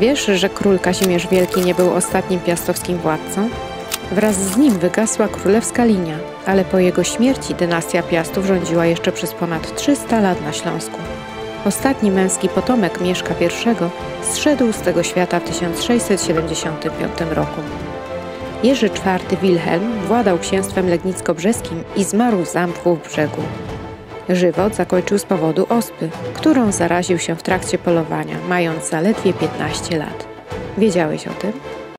Wiesz, że król Kazimierz Wielki nie był ostatnim piastowskim władcą? Wraz z nim wygasła królewska linia, ale po jego śmierci dynastia Piastów rządziła jeszcze przez ponad 300 lat na Śląsku. Ostatni męski potomek Mieszka I zszedł z tego świata w 1675 roku. Jerzy IV Wilhelm władał księstwem legnicko-brzeskim i zmarł w zamku w Brzegu. Żywot zakończył z powodu ospy, którą zaraził się w trakcie polowania, mając zaledwie 15 lat. Wiedziałeś o tym?